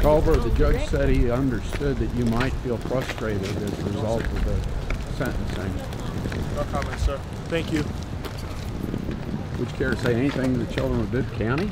Culver, the judge said he understood that you might feel frustrated as a result of the sentencing. No comment, sir. Thank you. Would you care to say anything to the children of Bibb County?